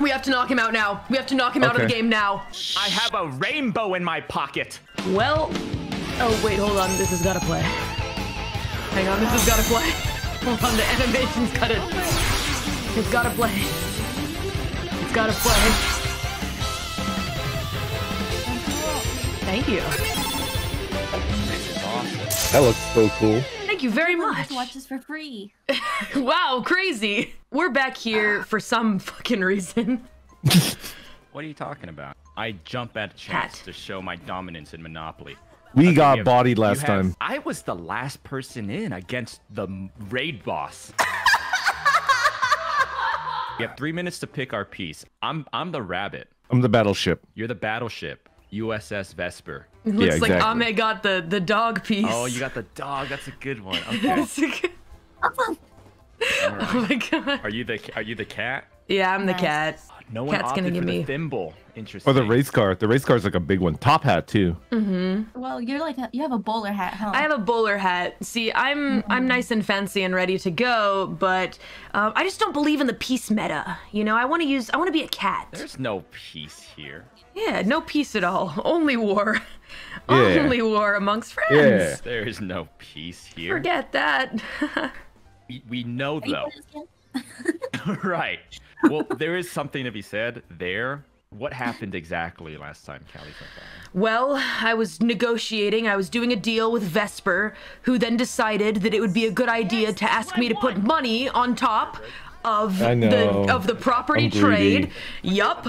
We have to knock him out now. We have to knock him out of the game now. I have a rainbow in my pocket. Well, oh wait, hold on. This has got to play. Hang on, this has got to play. Hold on, the animation's got it. It's got to play. It's got to play. Thank you. This is awesome. That looks so cool. Thank you very much. Watch this for free. Wow, crazy. We're back here for some fucking reason. What are you talking about? I jump at a chance to show my dominance in Monopoly. We got bodied last time. I was the last person in against the raid boss. You have 3 minutes to pick our piece. I'm the rabbit. I'm the battleship. You're the battleship. USS Vesper. It looks like Ame got the dog piece. Oh, you got the dog. That's a good one. Okay. That's a good... Right. Oh my god. Are you the cat? Yeah, I'm the cat. No one Cat's gonna give me thimble. Interesting. Or the race car. The race car is like a big one. Top hat too. Mm-hmm. Well, you're like you have a bowler hat, huh? I have a bowler hat. See, I'm nice and fancy and ready to go, but I just don't believe in the peace meta. You know, I want to be a cat. There's no peace here. Yeah, no peace at all. Only war. Yeah. Only war amongst friends. Yeah. There is no peace here. Forget that. We know though. Right. Well, there is something to be said there. What happened exactly last time, Callie? Well, I was negotiating. I was doing a deal with Vesper, who then decided that it would be a good idea to ask me to put money on top of the property trade. Yup.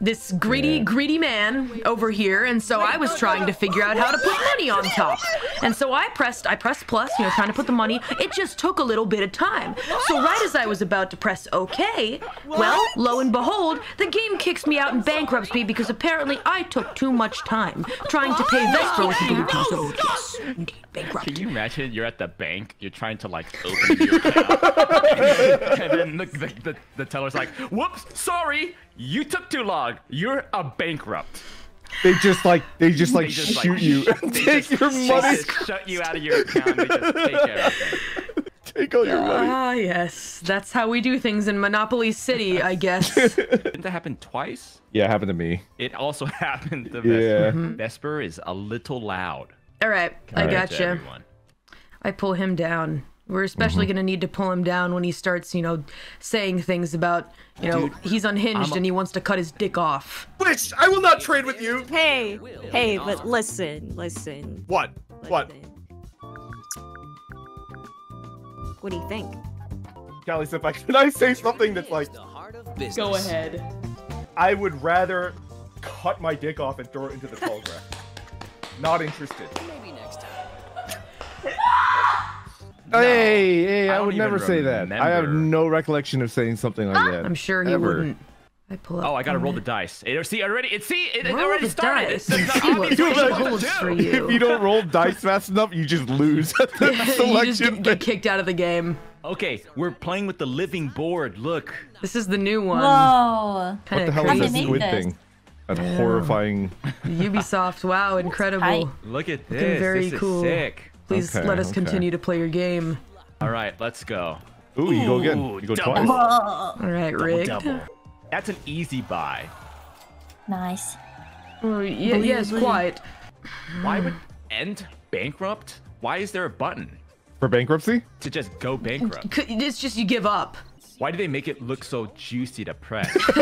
This greedy man over here, and so I was trying to figure out how to put money on top, and so I pressed plus, you know, trying to put the money. It just took a little bit of time. So right as I was about to press OK, well, lo and behold, the game kicks me out and bankrupts me because apparently I took too much time trying to pay Vesper with the booty. So yes, indeed, bankrupt. Can you imagine? You're at the bank, you're trying to like open your account, and then the teller's like, "Whoops, sorry. You took too long. You're a bankrupt." They just shoot you and take your money. They just shut you out of your account. They just take everything. Take all your money. Ah, yes. That's how we do things in Monopoly City, I guess. Didn't that happen twice? Yeah, it happened to me. It also happened to Vesper. Yeah. Mm-hmm. Vesper is a little loud. All right. I gotcha. I pull him down. We're especially going to need to pull him down when he starts, you know, saying things about, you know, he's unhinged and he wants to cut his dick off. Bitch, I will not trade with you. Hey, but listen. What? What do you think? Callie, can I say something that's like... Go ahead. I would rather cut my dick off and throw it into the telegraph. Not interested. Maybe next time. No, hey, I would never say that. I have no recollection of saying something like that. I'm sure he wouldn't. I pull up. Oh, I gotta roll the dice. It already started. If you don't roll dice fast enough, you just lose. You just get kicked out of the game. Okay, we're playing with the living board. Look. This is the new one. Whoa. What the hell is this squid thing? That's horrifying. Ubisoft, wow, incredible. Look at this. Very cool. Sick. Please let us continue to play your game. All right, let's go. Ooh, you go again. You go twice. All right, rigged. Double. That's an easy buy. Nice. Oh, yes, quite. Why would end bankrupt? Why is there a button? For bankruptcy? To just go bankrupt. It's just you give up. Why do they make it look so juicy to press? They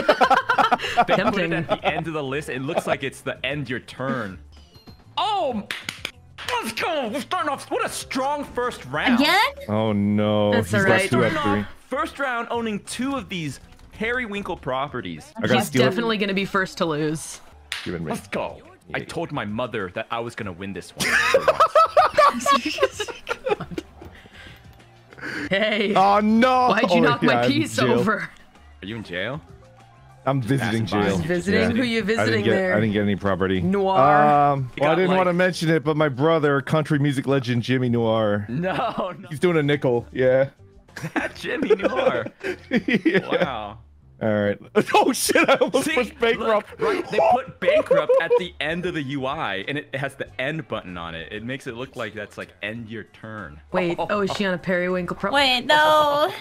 put it at the end of the list. It looks like it's the end your turn. Oh! Let's go! We're starting off. What a strong first round. Again? Oh no. That's all right. First round owning two of these Periwinkle properties. He's definitely going to be first to lose. Let's go. I told my mother that I was going to win this one. Hey. Oh no. Why'd you knock my piece over? Are you in jail? I'm visiting jail. Visiting? Who you visiting there? I didn't get any property. Noir. Well, I didn't want to mention it, but my brother, country music legend Jimmy Noir. No. He's doing a nickel. Yeah. Jimmy Noir. Yeah. Wow. All right. Oh shit! I almost pushed bankrupt. Look, right, they put bankrupt at the end of the UI, and it has the end button on it. It makes it look like that's like end your turn. Wait. Oh, is she on a Periwinkle? Wait, no.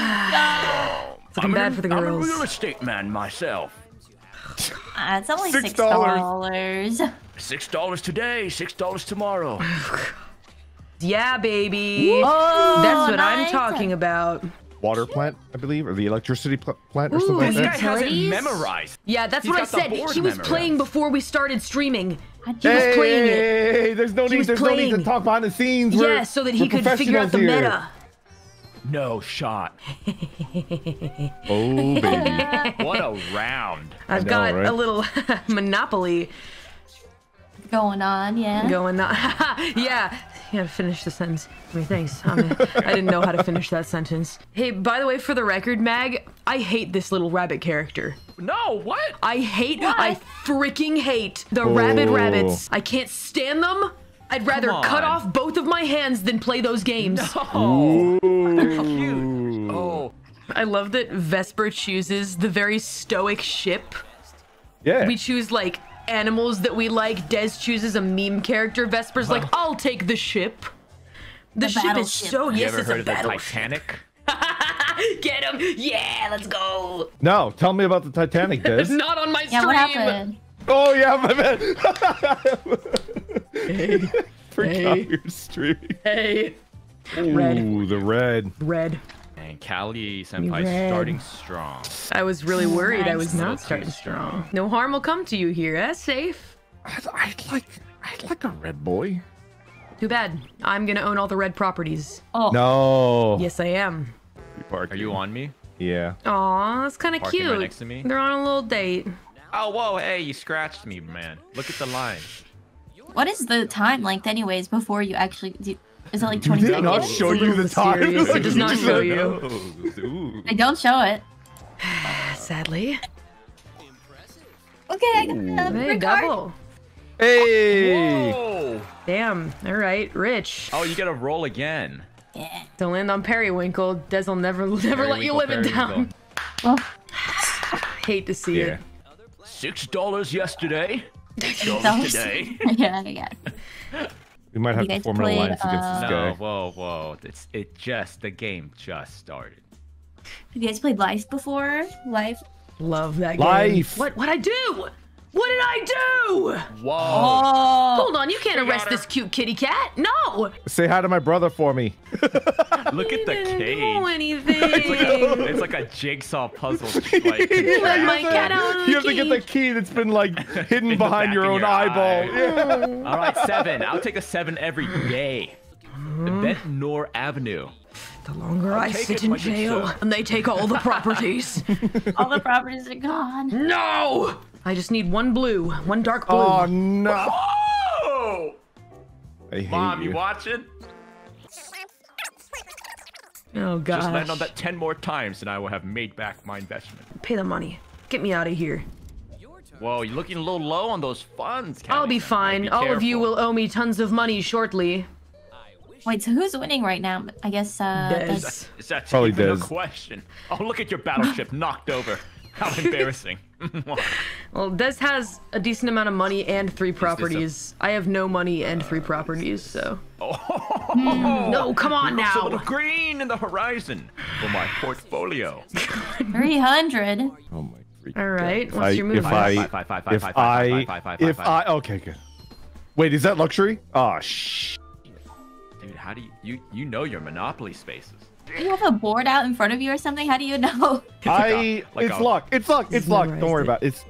No. Looking bad for the girls. I'm a real estate man myself. It's only $6. $6 today, $6 tomorrow. Yeah, baby. Oh, that's what nice. I'm talking about. Water plant, I believe, or the electricity plant or something like that. This guy has it memorized. Yeah, that's what I said. He was playing before we started streaming. He was playing it. There's no need to talk behind the scenes. Yeah, so that he could figure out the meta. No shot. Oh, baby. What a round. I've got a little Monopoly going on, yeah. Going on. Yeah. You gotta finish the sentence. I mean, thanks. I didn't know how to finish that sentence. Hey, by the way, for the record, Mag, I hate this little rabbit character. No, what? I hate, what? I freaking hate the rabid rabbits. I can't stand them. I'd rather cut off both of my hands than play those games. No. They're cute. Oh. I love that Vesper chooses the very stoic ship. Yeah. We choose like animals that we like. Des chooses a meme character. Vesper's like, I'll take the ship. The ship is so Yes, it's a battleship. You ever heard of the Titanic? Get him! Yeah, let's go. No, tell me about the Titanic, Des. It's not on my stream. What happened? Oh yeah, my bad. Hey, Forgot your stream. Hey. Red. Ooh, the red. Red. And Callie Senpai starting strong. I was really worried I was not starting strong. No harm will come to you here, eh? Safe. I'd like a red boy. Too bad. I'm gonna own all the red properties. Oh. No. Yes, I am. Are you on me? Yeah. Aw, that's kind of cute. Right next to me? They're on a little date. Oh, whoa, hey, you scratched me, man. Look at the line. What is the time length, anyways, before you actually... Is it like 20 seconds? It does not show you the time. It does not show you. I don't show it. Sadly. Okay, I got a double. Hey! Whoa. Damn, alright, rich. Oh, you gotta roll again. Yeah. Don't land on Periwinkle. Des will never let you live it down. Well, hate to see it. $6 yesterday. $6 today. Yeah. We might have to form an alliance against this guy. Whoa. The game just started. Have you guys played Life before? Life. Love that game. Life. What I do? What did I do? Whoa. Oh. Hold on, you can't arrest this cute kitty cat. No. Say hi to my brother for me. Look at the cage. Do anything. It's like a jigsaw puzzle. Like, you have to get the key that's been like hidden behind your own eyeball. Yeah. All right, 7. I'll take a 7 every day. Bentnor Avenue. The longer I sit in jail, and they take all the properties. All the properties are gone. No. I just need one blue, one dark blue. Oh no! Oh! I hate Mom, you watching? Oh god! Just land on that 10 more times, and I will have made back my investment. Pay the money. Get me out of here. Whoa, you're looking a little low on those funds. I'll be fine. Be All of you will owe me tons of money shortly. Wait, so who's winning right now? I guess. Des. Is that probably Des? Question. Oh, look at your battleship knocked over. How embarrassing. Well, Des has a decent amount of money and 3 properties. I have no money and 3 properties, so. Oh, no, come on now. A little green in the horizon for my portfolio. 300. Oh my. All right, what's your move? If I, okay, good. Wait, is that luxury? Oh, shh. Dude, how do you know your Monopoly spaces? You have a board out in front of you or something? How do you know? It's luck. Don't worry about it.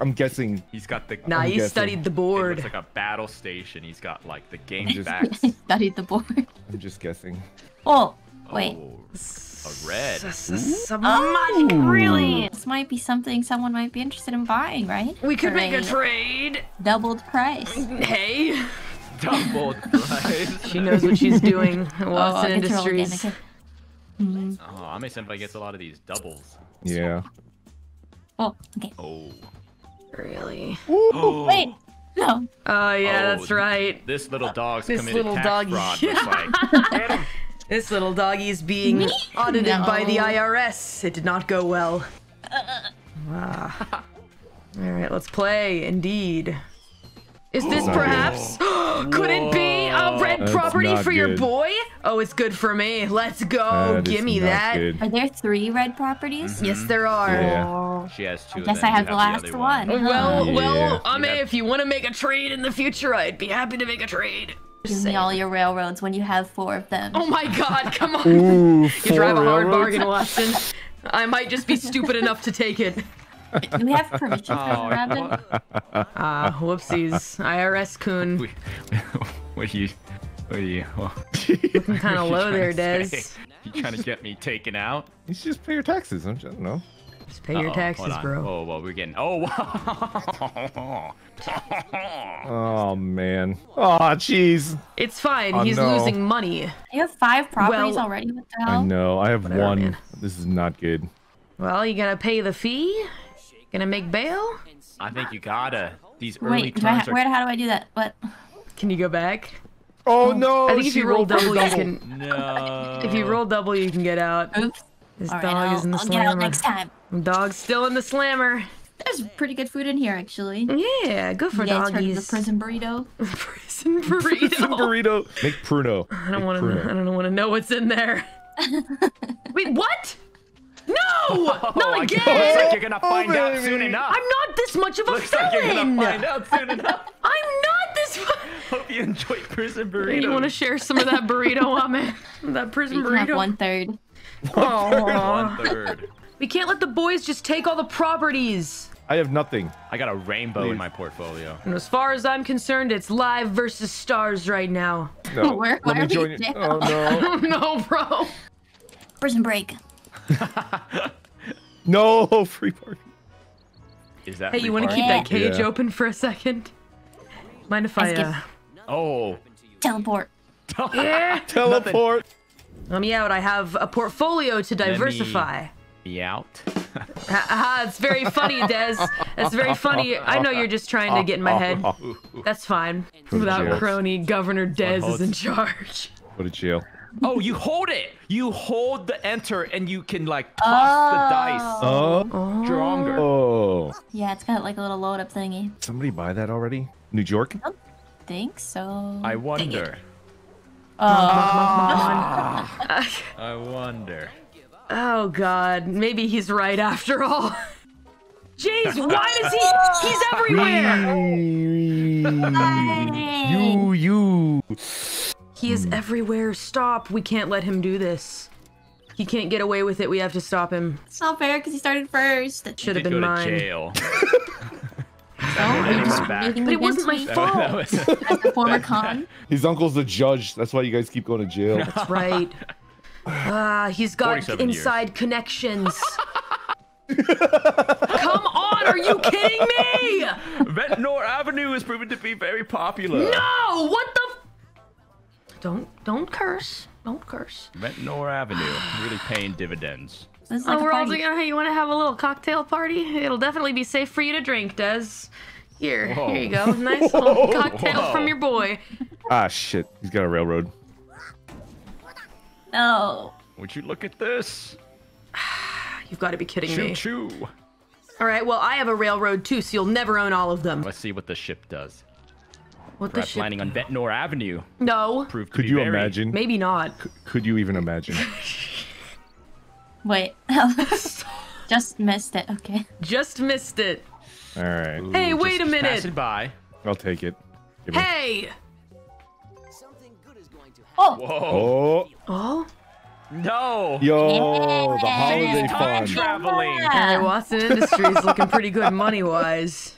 I'm guessing. He's got the. Nah, he studied the board. It's like a battle station. He's got like the game back. He studied the board. I'm just guessing. Oh, wait. Oh, a red. Someone really. This might be something someone might be interested in buying, right? We could make a trade. Doubled price. Hey. Double price. She knows what she's doing. Watson Industries. Oh, Ame Senpai gets a lot of these doubles. Yeah. Oh, okay. Oh. Really? Oh. Wait. No. Oh, yeah, that's right. This little dog's committed tax fraud. Yeah. This little doggy's being audited by the IRS. It did not go well. All right, let's play. Indeed. Is this perhaps? Could it be a red property for your boy? Oh, it's good for me. Let's go. Give me that. Are there 3 red properties? Mm-hmm. Yes, there are. Yeah. She has 2. I guess I have the last one. Well, Ame, if you want to make a trade in the future, I'd be happy to make a trade. Give me all your railroads when you have 4 of them. Oh my God! Come on. Ooh, you drive a hard bargain, Watson. I might just be stupid enough to take it. Do we have permission for Robin? Ah, whoopsies. IRS coon. What are you? Looking kind of low there, Des. You trying to get me taken out? You should just pay your taxes. I don't know. Just pay your taxes, bro. Oh, well, we're getting... Oh, wow. Oh, man. Oh, jeez. It's fine. Oh, He's losing money. You have 5 properties already? What the hell? I know. I have 1. Man. This is not good. Well, you gonna pay the fee? Gonna make bail? I think you gotta. These early how do I do that? What? Can you go back? Oh no! I think if you roll double, you can. No. If you roll double, you can get out. Oops. This dog is in the slammer. I'll get out next time. Dog's still in the slammer. There's pretty good food in here, actually. Yeah, good for doggies. You guys heard of the prison burrito? Prison burrito. Prison burrito. Make pruno. I don't want to know what's in there. Wait, what? No! Not again! Looks like you're gonna find out soon enough. I'm not this much of a felon! Like you're gonna find out soon enough. I'm not this much. Hope you enjoyed prison burrito. You want to share some of that burrito, Ame? That prison burrito? We can have 1/3. Oh, 1/3. We can't let the boys just take all the properties. I have nothing. I got a rainbow in my portfolio. And as far as I'm concerned, it's live versus stars right now. No. Why are we now? Oh, no. I don't know, bro. Prison break. No free parking. Is that? Hey, you want to keep that cage open for a second? Mind if I? Teleport. Yeah. Teleport. Let me out. I have a portfolio to diversify. Be out. It's very funny, Des. That's very funny. I know you're just trying to get in my head. That's fine. Without crony, Governor Des is in charge. What a jail. Oh, you hold it. You hold the enter, and you can like toss the dice. Oh, stronger. Oh. Yeah, it's got like a little load-up thingy. Somebody buy that already? New York? I don't think so. I wonder. Oh. I wonder. Oh God, maybe he's right after all. Jeez, why does he? He's everywhere. You. He is everywhere. Stop. We can't let him do this. He can't get away with it. We have to stop him. It's not fair because he started first. That should have been mine. Jail. But it wasn't my fault. As the former con. His uncle's the judge. That's why you guys keep going to jail. That's right. He's got inside connections. Come on, are you kidding me? Ventnor Avenue is proven to be very popular. No, what the? Don't curse. Don't curse. Bentnor Avenue. Really paying dividends. Like we're all together. Hey, you want to have a little cocktail party? It'll definitely be safe for you to drink, Des. Here you go. Nice little cocktail from your boy. Ah, shit. He's got a railroad. No. Would you look at this? You've got to be kidding me. Choo-choo. All right, well, I have a railroad, too, so you'll never own all of them. Let's see what the ship does. What the shit? Landing on Bentnor Avenue. No. Could you imagine? Maybe not. Could you even imagine? Wait. Just missed it. Okay. Just missed it. All right. Ooh, hey, wait a minute. Pass it by. I'll take it. Hey. Something good is going to happen. Whoa. Oh. No. Yo, the holiday fun. Traveling. Yeah. Watson Industries looking pretty good money-wise.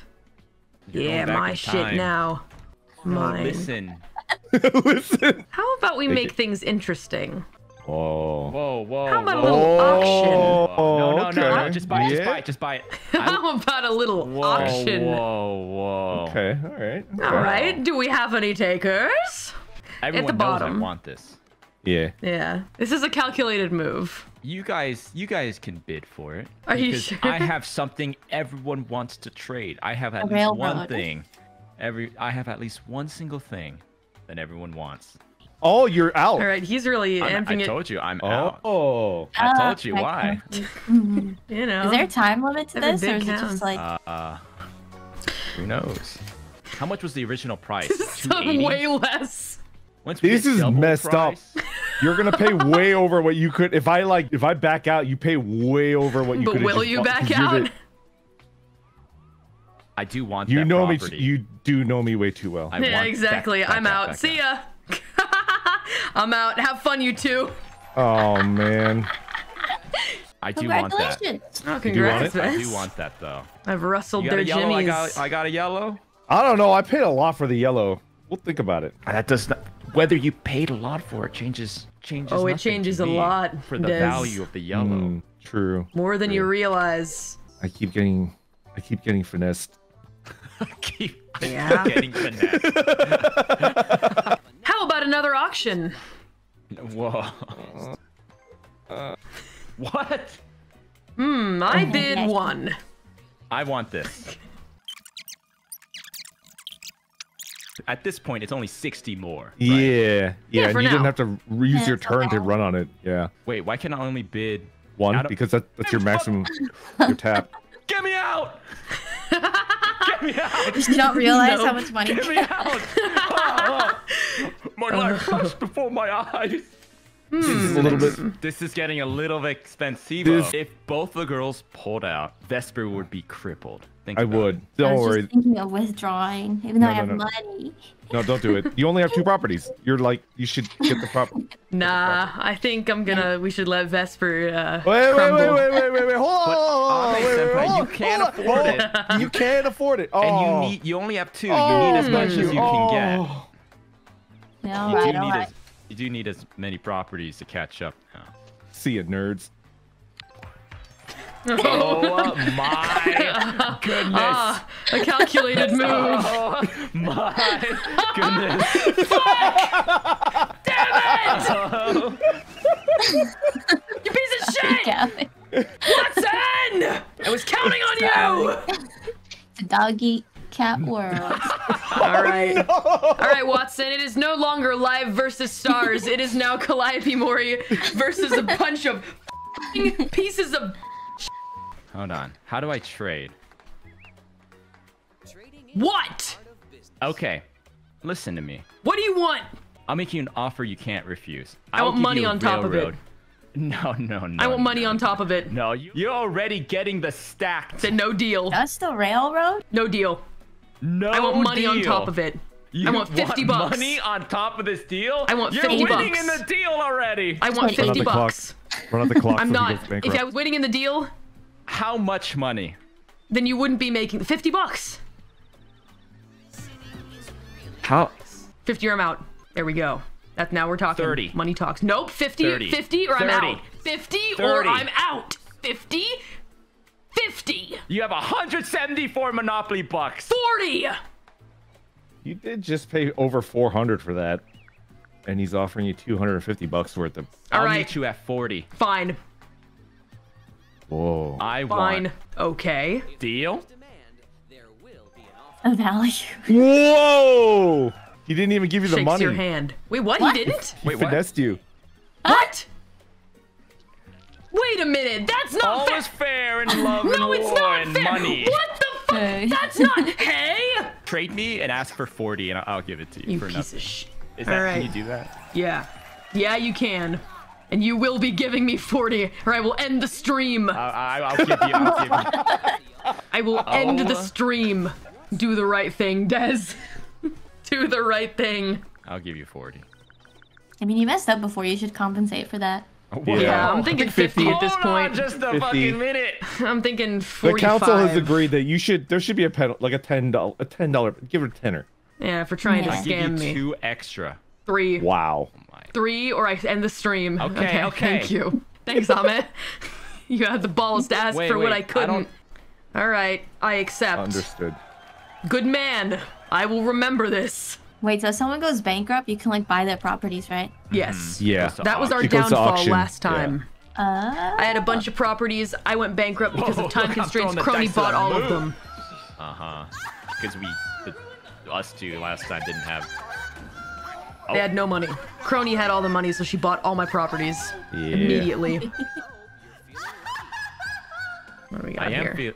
Yeah, my shit now. Mine. Listen. How about we make things interesting? Whoa. How about a little auction? No. Just buy it. How about a little auction? Whoa. Okay, all right. Do we have any takers? Everyone at the bottom. I want this. Yeah. This is a calculated move. You guys can bid for it. Are you sure? I have something everyone wants to trade. I have at least one thing. I have at least one single thing that everyone wants. Oh, you're out. All right, he's really amping it. I told you, I'm out. Oh, I told you why. You know. Is there a time limit to this, or is it just like? Who knows? How much was the original price? $280? Way less. This is messed up. You're gonna pay way over what you could. If I like, if I back out, you pay way over what you could. But will you back out? I do want. You know me. You do know me way too well. Yeah, exactly. I'm out. See ya. I'm out. Have fun, you two. Oh man. I do want that. Oh, congrats! I do want that though. I've rustled their jimmies. I got a yellow. I don't know. I paid a lot for the yellow. We'll think about it. That does not. Whether you paid a lot for it changes. Oh, it changes a lot for the value of the yellow. True. More than you realize. I keep getting finessed. I keep getting finessed. How about another auction? Whoa. What? Hmm. I bid one. I want this. At this point, it's only 60 more. Right? Yeah. And you didn't have to use your turn to run on it. Yeah. Wait, why can I only bid one? Because that's your maximum. Your tap. Get me out! Get me out! You don't realize how much money. Get me out! My life flashed before my eyes. This is a little bit. This is getting a little expensive. If both the girls pulled out, Vesper would be crippled. I would. Don't worry. I was just thinking of withdrawing, even though I have money. No, don't do it. You only have two properties. You're like, you should get the property. Nah, I think I'm gonna. We should let Vesper. Wait! Hold on! You can't afford it. You can't afford it. Oh. And you need. You only have two. You need as much as you can get. No, I don't. You do need as many properties to catch up now. See ya, nerds. Oh my goodness! A calculated move. Oh my goodness! Fuck! Damn it! You piece of shit! Watson! I was counting on you. The doggy cat world. Alright. No. Alright, Watson. It is no longer live versus stars. It is now Calliope Mori versus a bunch of pieces of. Hold on. How do I trade? What? Okay. Listen to me. What do you want? I'll make you an offer you can't refuse. I want money on top of it. No. I want money on top of it. No, you're already getting the stack. It's a no deal. That's the railroad? No deal. No deal. I want money on top of it. I want $50. Money on top of this deal? I want $50. You're winning in the deal already. I want $50. Run out the clock. I'm not. If I was winning in the deal... How much money? Then you wouldn't be making $50. How? 50 or I'm out. There we go. That's now we're talking. 30. Money talks. Nope. 50. 30. 50 or 30. I'm out. 50 30. Or I'm out. 50. 50. You have 174 Monopoly bucks. 40. You did just pay over 400 for that, and he's offering you $250 worth of. All right. I'll meet you at 40. Fine. Whoa. I want. Okay. Deal. A value. Whoa! He didn't even give you the money. Shakes your hand. Wait, what? He didn't? Wait, he finessed you. What? Wait a minute. That's not fair. All is fair in love and war and money. What the fuck? Hey. That's not. Hey. Trade me and ask for 40, and I'll give it to you for nothing. You piece of shit. Is that? All right. Can you do that? Yeah. Yeah, you can. And you will be giving me 40, or I will end the stream. I'll give you. I will end the stream. Do the right thing, Des. Do the right thing. I'll give you 40. I mean, you messed up before. You should compensate for that. Yeah, I'm thinking 50 at this point. Just a fucking minute. I'm thinking 45. The council has agreed that you should. There should be a penalty, like a $10. Give her a tenner. Yeah, for trying to scam me. I'll give you 2 extra. 3. Wow. 3 or I end the stream. Okay. Thank you. Thanks, Ame. You had the balls to ask for what I couldn't. All right, I accept. Understood. Good man. I will remember this. Wait, so if someone goes bankrupt, you can like buy their properties, right? Yes. Yeah. That was our downfall last time. Yeah. I had a bunch of properties. I went bankrupt because of time constraints. Crony bought all of them. Because us two last time didn't have. They had no money. Crony had all the money, so she bought all my properties immediately. What do we got here?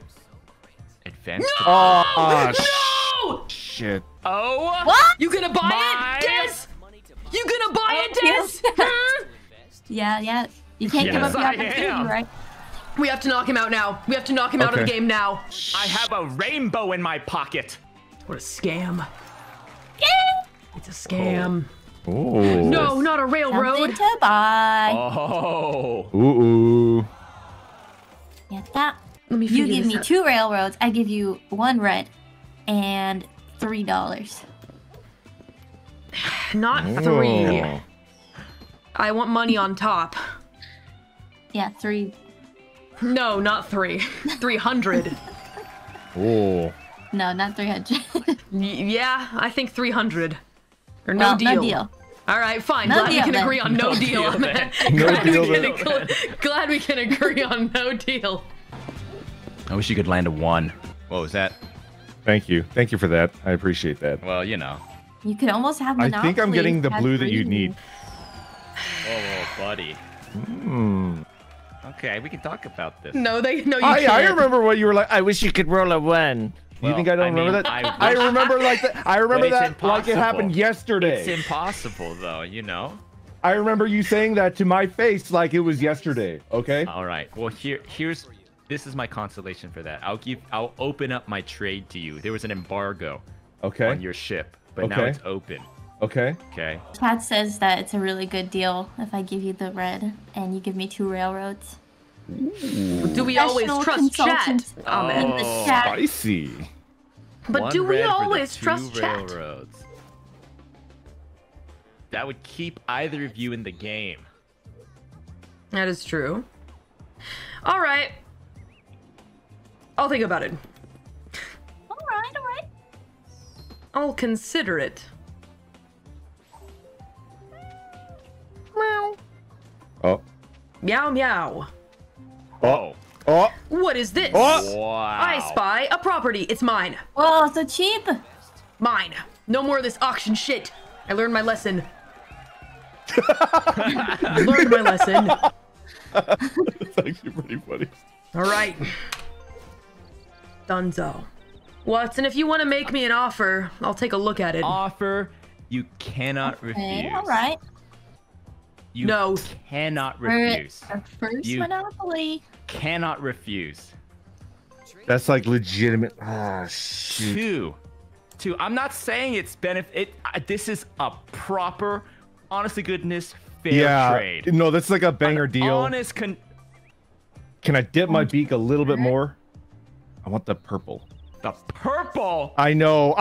Advanced. No! Shit. Oh! What? You gonna buy it, Des? You gonna buy it, Des? Yeah. You can't give up the opportunity, right? We have to knock him out now. We have to knock him out of the game now. I have a rainbow in my pocket. What a scam. It's a scam. Oh. No, not a railroad. Something to buy. Oh. Ooh. Get that. Let me you give me two railroads. I give you one red and $3. Not three. I want money on top. Yeah, three. No, not three. 300. Oh. No, not 300. Yeah, I think 300. Or no, well, deal. No deal. All right, fine. No Glad we can agree on no deal. I wish you could land a one. What was that? Thank you. Thank you for that. I appreciate that. Well, you know. You could almost have Monopoly. I think I'm getting the blue that you need. Oh, buddy. Mm. Okay, we can talk about this. No, you can't. I remember what you were like. I wish you could roll a one. Well, you think I don't remember that? I remember like that. I remember that like it happened yesterday. It's impossible, though, you know. I remember you saying that to my face like it was yesterday. Okay. All right. Well, this is my consolation for that. I'll open up my trade to you. There was an embargo on your ship, but now it's open. Okay. Pat says that it's a really good deal if I give you the red and you give me two railroads. Ooh. Do we always trust chat? Oh, spicy. But do we always trust chat? That would keep either of you in the game. That is true. All right. I'll think about it. All right. I'll consider it. Meow. Oh. Meow, meow. Oh. Oh. What is this? Oh. Wow. I spy a property. It's mine. Oh, so cheap. Mine. No more of this auction shit. I learned my lesson. I learned my lesson. That's actually pretty funny. All right. Dunzo. Watson, if you want to make me an offer, I'll take a look at it. Offer you cannot refuse. All right. You cannot refuse. First Monopoly. Cannot refuse. That's like legitimate. Ah, shoot. Two. I'm not saying it's benefit. This is a proper, honest to goodness, fair trade. No, that's like a banger deal. Honest. Can I dip my beak a little bit more? I want the purple. The purple. I know.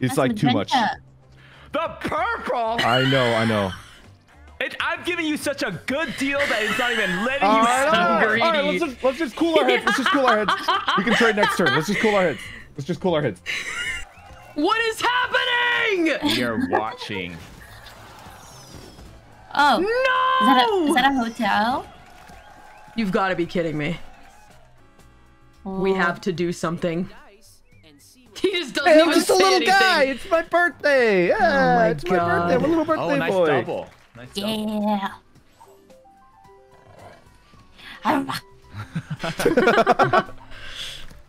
It's like too much. The purple. I know. I'm giving you such a good deal that it's not even letting you sound greedy. All right, let's just cool our heads. We can trade next turn. Let's just cool our heads. What is happening? You're watching. Oh. No! Is that a hotel? You've got to be kidding me. Oh. We have to do something. He just doesn't even say anything. I'm just a little guy. It's my birthday. Yeah, my birthday. I'm a little birthday boy. Nice double. Yeah.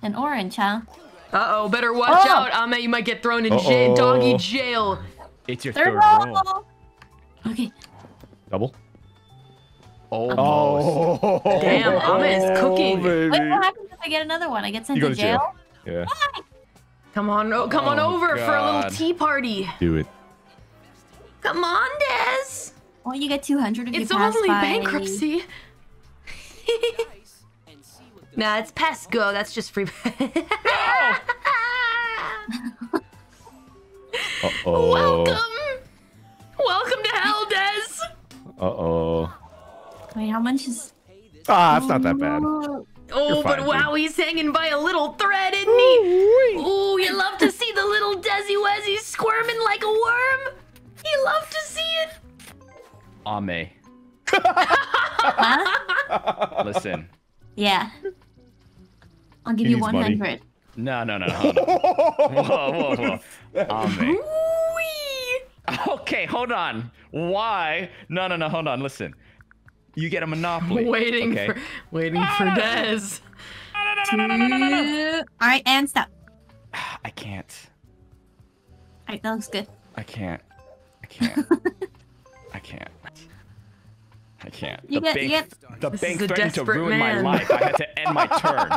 An orange, huh? Uh-oh, better watch out, Ame. You might get thrown in doggy jail. It's your third roll. Okay. Double. Oh. Damn, Ame is cooking. Wait, what happens if I get another one? I get sent to jail? Yeah. Why? Come on over for a little tea party. Do it. Come on, Des. Well, you get 200 if you pass by. It's only bankruptcy. Nah, it's PESCO. That's just free. Uh-oh. Welcome to hell, Des. Uh-oh. Wait, how much is... Ah, it's not that bad. Oh, but wow, he's hanging by a little thread, isn't he? Ooh, you love to see the little Desi Wezzy squirming like a worm. You love to see it. Ame. Huh? Listen. Yeah. I'll give you 100. Money. No. Whoa. Ame. Okay, hold on. Why? No, hold on. Listen. You get a Monopoly. Waiting for Des. No. All right, and stop. I can't. Alright, that looks good. I can't. The bank threatened to ruin my life. I had to end my turn.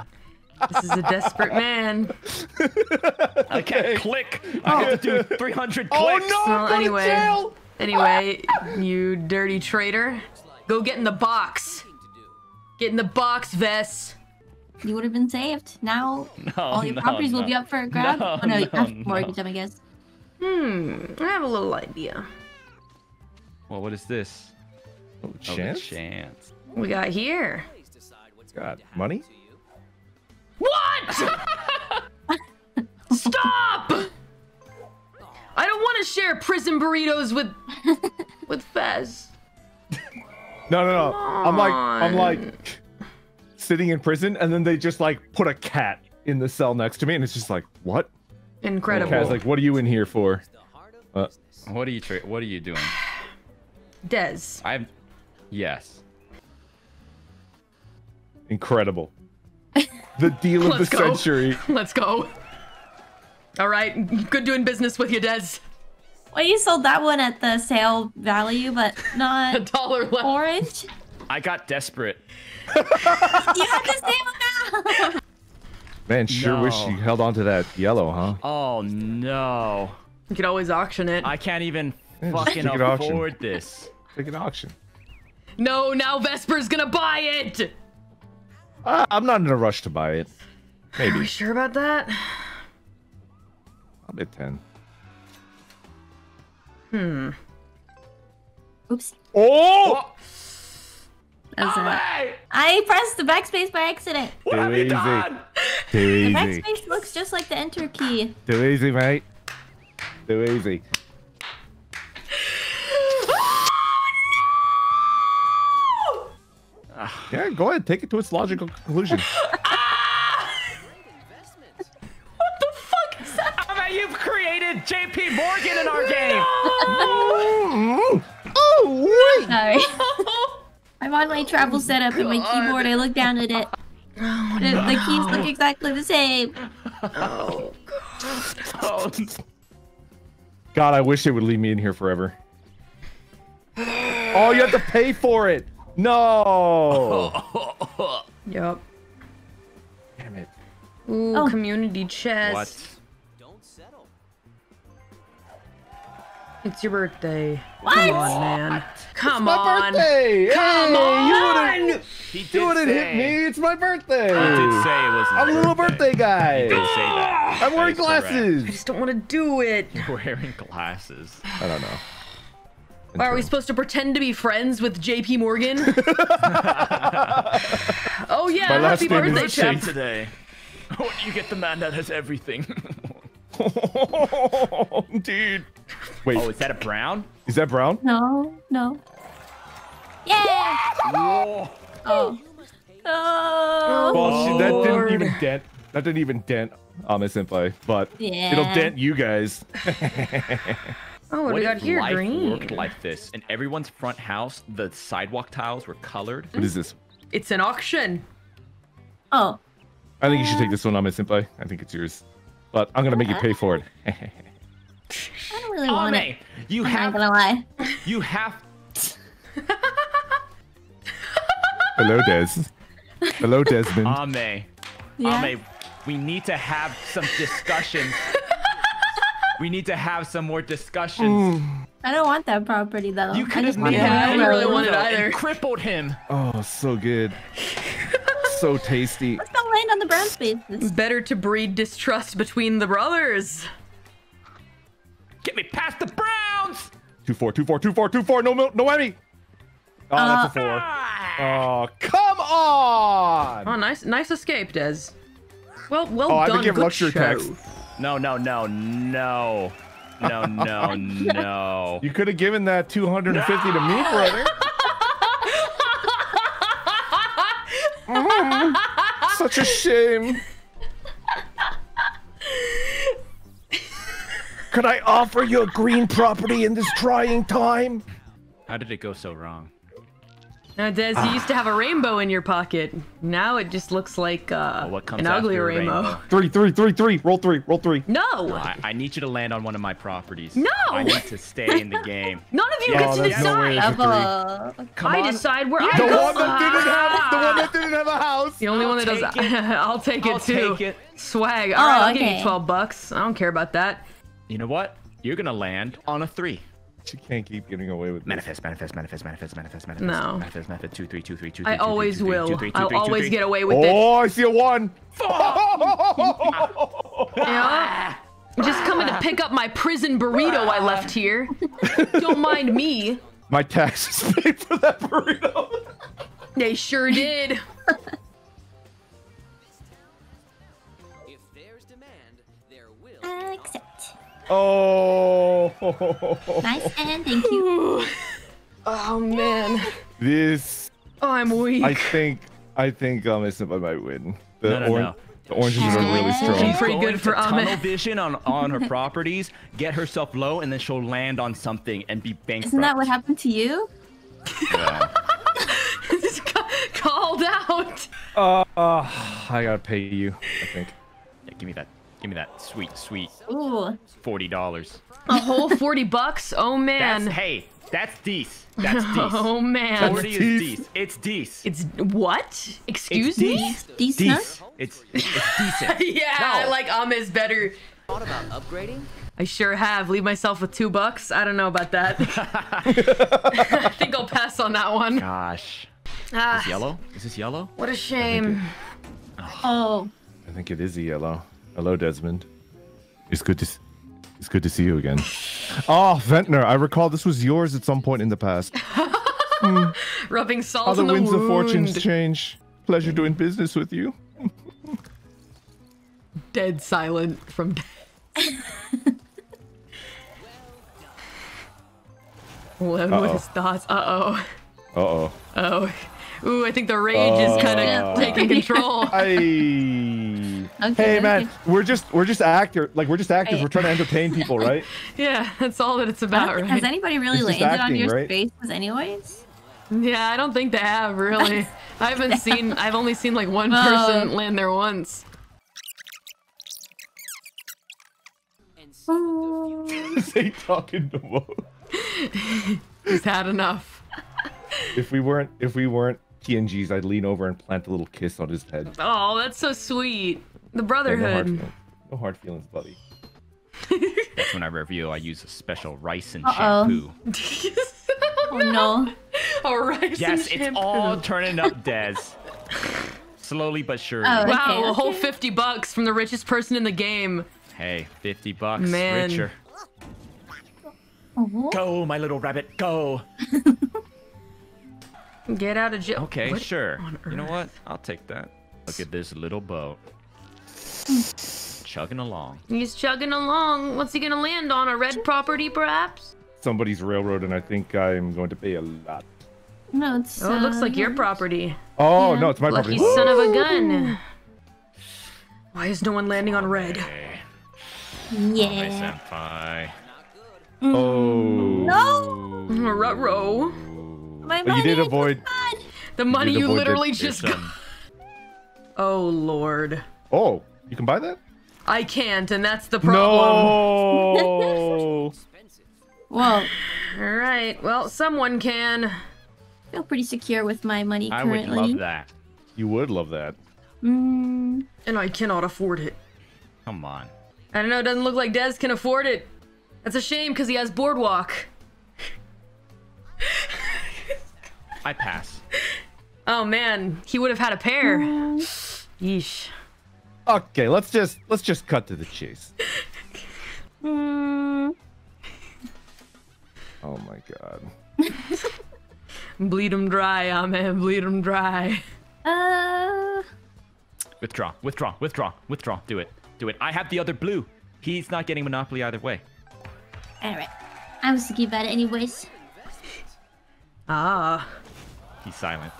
This is a desperate man. I can't click. I have to do 300 clicks. Oh no! Well, anyway, you dirty traitor. Go get in the box. Get in the box, Vess. You would have been saved. Now all your properties will be up for a grab. Mortgage them, I guess. I have a little idea. Well, what is this? Oh, chance. What we got here? Got money? What? Stop! I don't want to share prison burritos with Fez. No. I'm like sitting in prison, and then they just like put a cat in the cell next to me, and it's just like, what? Incredible. The cat's like, what are you in here for? What are you doing? Des. Yes. Incredible. The deal of the century. Let's go. All right. Good doing business with you, Des. Well, you sold that one at the sale value, but not $1 less. Orange. I got desperate. You had the same amount. Man, wish you held on to that yellow, huh? Oh, no. You could always auction it. I can't even fucking afford this. Take an auction. No, now Vesper's gonna buy it! I'm not in a rush to buy it. Maybe. Are we sure about that? I'll bid 10. Oops. Oh! I pressed the backspace by accident. What have you done? Too easy. The backspace looks just like the enter key. Too easy, mate. Too easy. Yeah, go ahead. Take it to its logical conclusion. What the fuck is that? I mean, you've created JP Morgan in our game. No! Oh, wait. Sorry. I'm on my travel setup and my keyboard. I look down at it. Oh, no. The keys look exactly the same. Oh, God, I wish it would leave me in here forever. Oh, you have to pay for it. No. Yep. Damn it. Ooh, community chest. What? Don't settle. It's your birthday. What? Come on, man. It's my birthday. Come on. You wouldn't hit me. It's my birthday. I did say it was. I'm a little birthday guy. You did say that. I'm wearing glasses. I just don't want to do it. You're wearing glasses. I don't know. Are we supposed to pretend to be friends with JP Morgan? Oh yeah, happy birthday, Chef. Today. You get the man that has everything. Dude. Wait. Oh, is that a brown? Is that brown? No. Yeah! Oh. Well, that didn't even dent. That didn't even dent Ame Senpai, but it'll dent you guys. Oh, what do we got here? Green. Life worked like this. In everyone's front house, the sidewalk tiles were colored. What is this? It's an auction. Oh. I think you should take this one, Ame Senpai. I think it's yours. But I'm going to make you pay for it. I don't really want it. I'm not going to lie. You have... Hello, Des. Hello, Desmond. Ame. Yeah? Ame, we need to have some discussion. We need to have some more discussions. I don't want that property though. You could have needed it. I didn't really want it either. Crippled him. Oh, so good. So tasty. Let's not land on the brown spaces. Better to breed distrust between the brothers. Get me past the Browns. 2-4, 2-4, 2-4, 2-4. No Emmy. Oh, that's a 4. Oh, come on. Oh, nice escape, Des. Well done. I give luxury tax. No. You could have given that 250 to me, brother. Such a shame. Could I offer you a green property in this trying time? How did it go so wrong? Now, Des, you used to have a rainbow in your pocket. Now it just looks like an ugly rainbow. Three. Roll three. No! I need you to land on one of my properties. No! I need to stay in the game. None of you get to decide. I decide where I go. The one that didn't have a house. The only one that doesn't. I'll take it too. Take it. Swag. All right, I'll give you 12 bucks. I don't care about that. You know what? You're going to land on a 3. She can't keep getting away with manifest. No. Manifest, 2, 3, 2, 3, 2, 3. I always will. I'll always get away with it. Oh, I see a 1. Yeah. Just coming to pick up my prison burrito I left here. Don't mind me. My taxes paid for that burrito. They sure did. If there's demand, there will. I accept. Oh, nice and thank you. Oh man, this. Oh, I'm weak. I think Ame might win. The oranges are really strong. She's pretty good for tunnel vision on her properties. Get herself low, and then she'll land on something and be bankrupt. Isn't that what happened to you? Yeah. Just called out. I gotta pay you. I think. Yeah, give me that. Give me that sweet Ooh. $40. A whole 40 bucks? Oh man. That's Dees. That's Dees. Oh man. 40 is Dees. It's Dees. It's what? Excuse me? Dees. It's decent. Yeah, no. I like Ame's better. Thought about upgrading? I sure have. Leave myself with $2. I don't know about that. I think I'll pass on that one. Gosh. Is this yellow? Is this yellow? What a shame. I think it is a yellow. Hello, Desmond. It's good to see you again. Oh, Ventnor, I recall this was yours at some point in the past. Rubbing salt in the wound. How the winds of fortunes change. Pleasure doing business with you. Dead silent from Des. What was his thoughts? Uh-oh. Ooh, I think the rage is kind of taking control. Okay, hey man, we're just actors. Like we're just actors. We're trying to entertain people, right? Yeah, that's all that it's about, right? Has anybody really landed on your spaces, anyways? Yeah, I don't think they have really. I haven't seen. I've only seen like one person land there once. This ain't talking to Mo. He's had enough. If we weren't TNGs, I'd lean over and plant a little kiss on his head. Oh, that's so sweet. The brotherhood. No hard feelings, buddy. That's when I review. I use a special rice and shampoo. Oh no! A rice and shampoo. Yes, it's all turning up, Des. Slowly but surely. Oh, okay, wow, a whole 50 bucks from the richest person in the game. Hey, 50 bucks, man. Richer. Go, my little rabbit, go. Get out of jail. Okay, what? Sure. You know what? I'll take that. Look at this little boat. Chugging along. He's chugging along. What's he going to land on? A red property, perhaps? Somebody's railroad, and I think I'm going to pay a lot. No, it's... Oh, it looks like your property. Oh, yeah. No, it's my property. Lucky son of a gun. Why is no one landing on red? Yeah. Oh. No. Ruh-roh. But you did avoid the money you literally just got. Oh Lord. Oh, you can buy that? I can't, and that's the problem. No. Well, all right. Well, someone can. Feel pretty secure with my money currently. I would love that. You would love that. And I cannot afford it. Come on. I don't know. It doesn't look like Des can afford it. That's a shame because he has Boardwalk. I pass. Oh man, he would have had a pair. Yeesh. Okay, let's just cut to the chase. Oh my god. Bleed him dry, man. Bleed him dry. Withdraw. Do it. I have the other blue. He's not getting Monopoly either way. All right. I was thinking about it anyways. Ah. He's silent.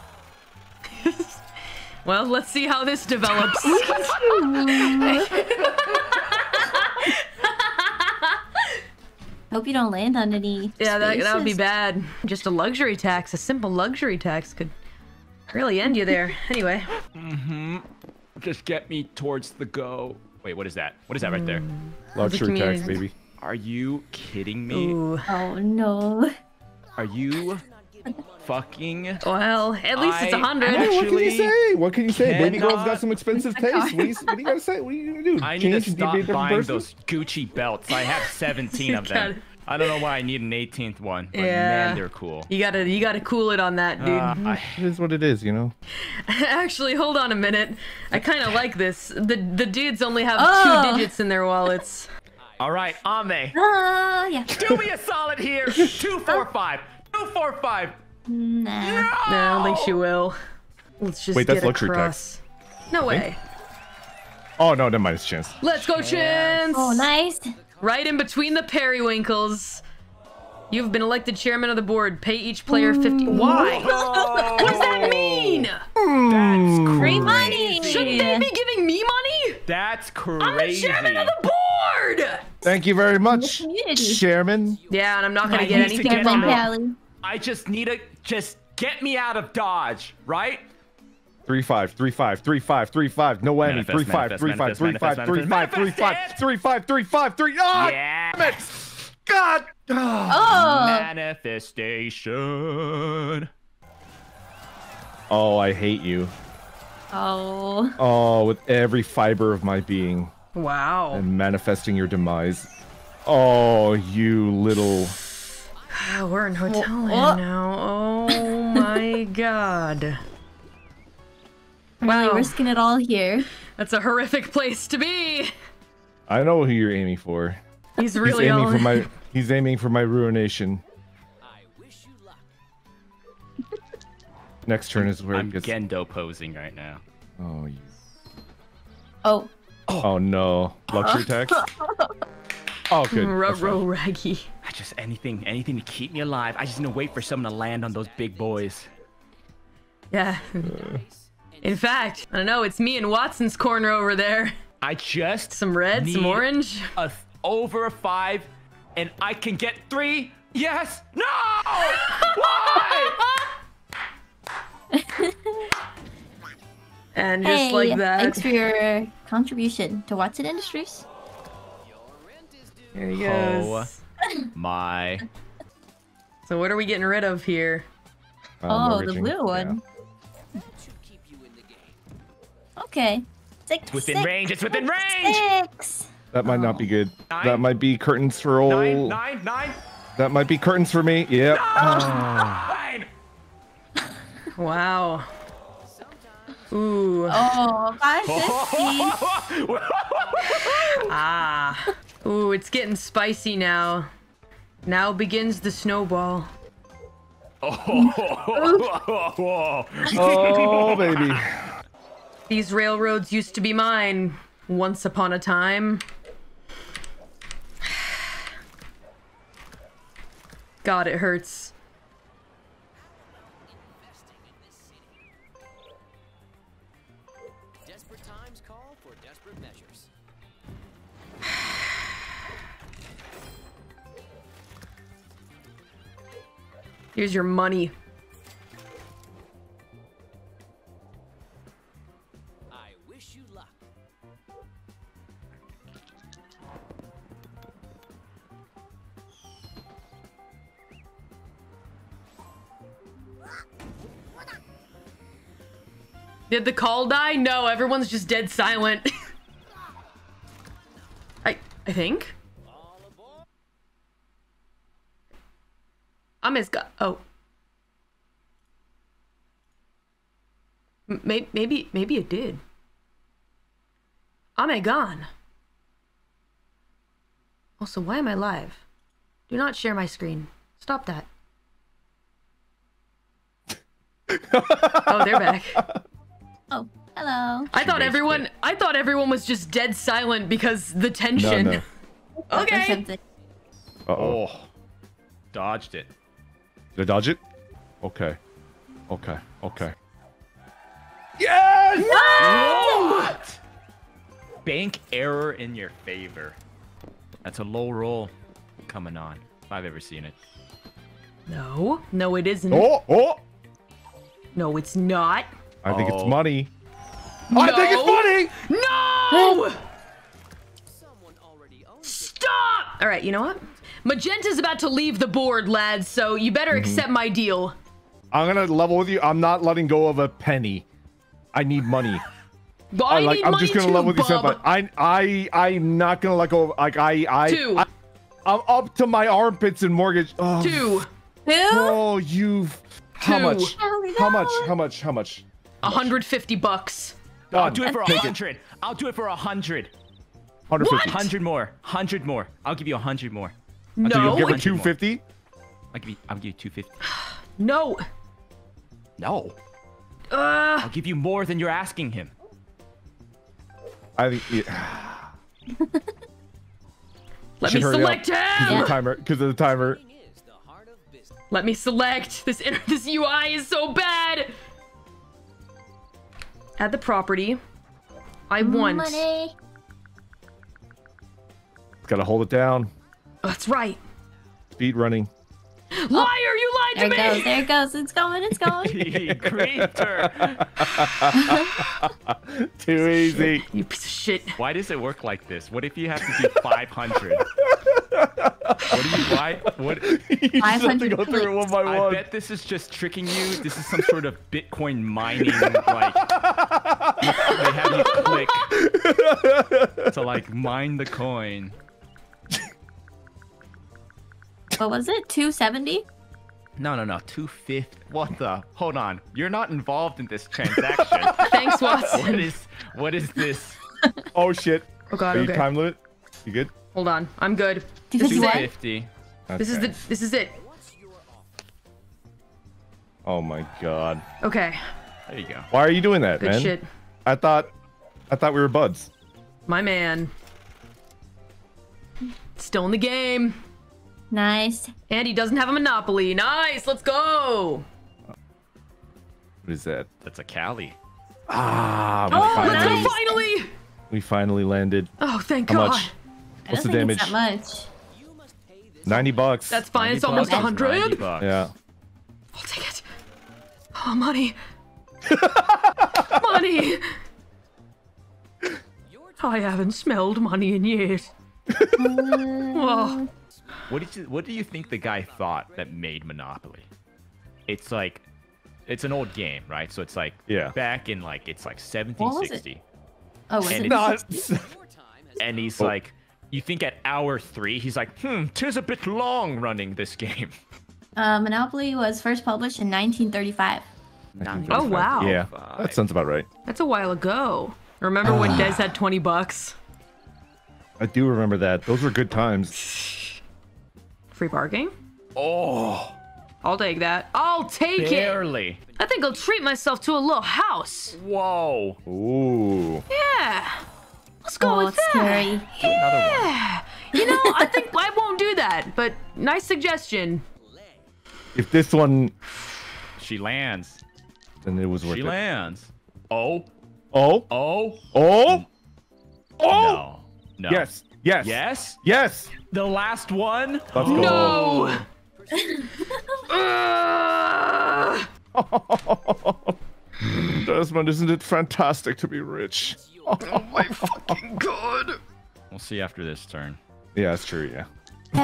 Well, let's see how this develops. Hope you don't don't land on any spaces. That would be bad. Just a luxury tax, a simple luxury tax could really end you there. Anyway. Mm-hmm. Just get me towards the go. Wait, what is that? What is that right there? Luxury tax, baby. Are you kidding me? Ooh. Oh, no. Are you fucking... Well, at least it's 100. What can you say? What can you say? Baby girl's got some expensive taste. What do you gotta say? What are you gonna do? I need to stop buying those Gucci belts. I have 17 of them. I don't know why I need an 18th one, but man, they're cool. You gotta cool it on that, dude. It is what it is, you know? Actually, hold on a minute. I kinda like this. The dudes only have 2 digits in their wallets. Alright, Ame. Yeah. Do me a solid here. 245. 245. Nah. No! I don't think she will. Let's just Wait, that's luxury tax. No way. Oh, no, never mind. It's Chance. Let's go, Chance. Oh, nice. Right in between the periwinkles. You've been elected chairman of the board. Pay each player 50. Why? What does that mean? That's crazy. Money. Shouldn't they be giving me money? That's crazy. I'm the chairman of the board. Thank you very much, chairman. Yeah, and I'm not going to get anything from him. I just need to just get me out of Dodge, right? 3-5, 3-5, 3-5, 3-5. No whammy. 3-5, 3-5, 3-5, 3-5, 3-5, 3-5, 3-5, 3-5. Ah, damn it! God. Manifestation. Oh, I hate you. Oh. Oh, with every fiber of my being. Wow. And manifesting your demise. Oh, you little. We're in Hotel Inn now. Oh my god. Wow. Really risking it all here. That's a horrific place to be. I know who you're aiming for. He's really he's aiming for my ruination. I wish you luck. Next turn is where I'm Gendo posing right now. Oh. You... Oh. Oh no. Luxury tax. Oh, good. Raggy. I just anything to keep me alive. I just need to wait for someone to land on those big boys. Yeah. In fact, I don't know. It's me and Watson's corner over there. I just some red, some orange. Over 5, and I can get 3. Yes. No. Why? And just like that. Thanks for your contribution to Watson Industries. There he goes. Oh my. So what are we getting rid of here? Oh, the blue one. Yeah. Okay. 6. It's within range. It's within range. 6. That might not be good. 9. That might be curtains for old. 9, 9, 9. That might be curtains for me. Yep. No! Wow. Ooh. Oh, 550. Ah. Ooh, it's getting spicy now. Now begins the snowball. Oh, baby. These railroads used to be mine once upon a time. God, it hurts. Desperate times call for desperate measures. Here's your money. I wish you luck. Did the call die? No, everyone's just dead silent. I think. Maybe it did. Ame gone. Also, why am I live? Do not share my screen. Stop that. Oh, they're back. Oh, hello. I thought everyone was just dead silent because the tension. No. Okay. Uh-oh. Dodged it. Did I dodge it? Okay. Okay. Okay. Yes! No! What? Bank error in your favor. That's a low roll coming on. if I've ever seen it. No. No, it isn't. Oh! Oh! No, it's not. I think it's money. No. I think it's money! No! Stop! All right, you know what? Magenta's about to leave the board, lads, so you better accept my deal. I'm going to level with you. I'm not letting go of a penny. I need money. I'm not going to let go of, like, I'm up to my armpits in mortgage. Oh. Oh, you've... How much? $150. I'll do it for 100. I'll do it for 100. 150. 100 more. I'll give you 100 more. No. So you'll give me 250? I'll give you 250. No. No. I'll give you more than you're asking him. I think. Yeah. Let me select him. Because of the timer. Let me select. This UI is so bad. Add the property. I want. Money. Gotta hold it down. Oh, that's right. Speed running. Liar! You lied to me. There it goes. It's going. Too easy. You piece of shit. Why does it work like this? What if you have to do 500? You just have to go through it one by one. I bet this is just tricking you. This is some sort of Bitcoin mining, like they have you click to like mine the coin. What was it? 270? No, 250. What the? Hold on. You're not involved in this transaction. Thanks, Watson. What is this? Oh shit. Oh god. Are you time limit? You good? Hold on. I'm good. This is it. Okay. This is it. Oh my god. Okay. There you go. Why are you doing that, man? Good shit. I thought we were buds. My man. Still in the game. Nice. And he doesn't have a Monopoly. Nice. Let's go. What is that? That's a Cali. Ah. Let's go finally. We finally landed. Oh, thank god. Much? What's the damage? That much. $90. That's fine. It's almost 100. Yeah. I'll take it. Oh, money. Money. I haven't smelled money in years. Oh. What do you think the guy thought that made Monopoly? It's like, it's an old game, right? So it's like, yeah. Back in like, it's like 1760. It? Oh, it's not. And he's like. You think at hour 3, he's like, tis a bit long running this game. Monopoly was first published in 1935. Oh, wow. Yeah, that sounds about right. That's a while ago. Remember when Dez had 20 bucks? I do remember that. Those were good times. Free parking? Oh. I'll take that. I'll take it. I think I'll treat myself to a little house. Whoa. Ooh. Yeah. Let's go with that. Scary. Yeah. You know, I think I won't do that, but nice suggestion. If this one... She lands. Then it was worth it. She lands. Oh. Oh. Oh. Oh. Oh. No. No. Yes. Yes. Yes. Yes. The last one. Let's go. No. Desmond, isn't it fantastic to be rich? Oh my fucking god! We'll see after this turn. Yeah, that's true. Yeah.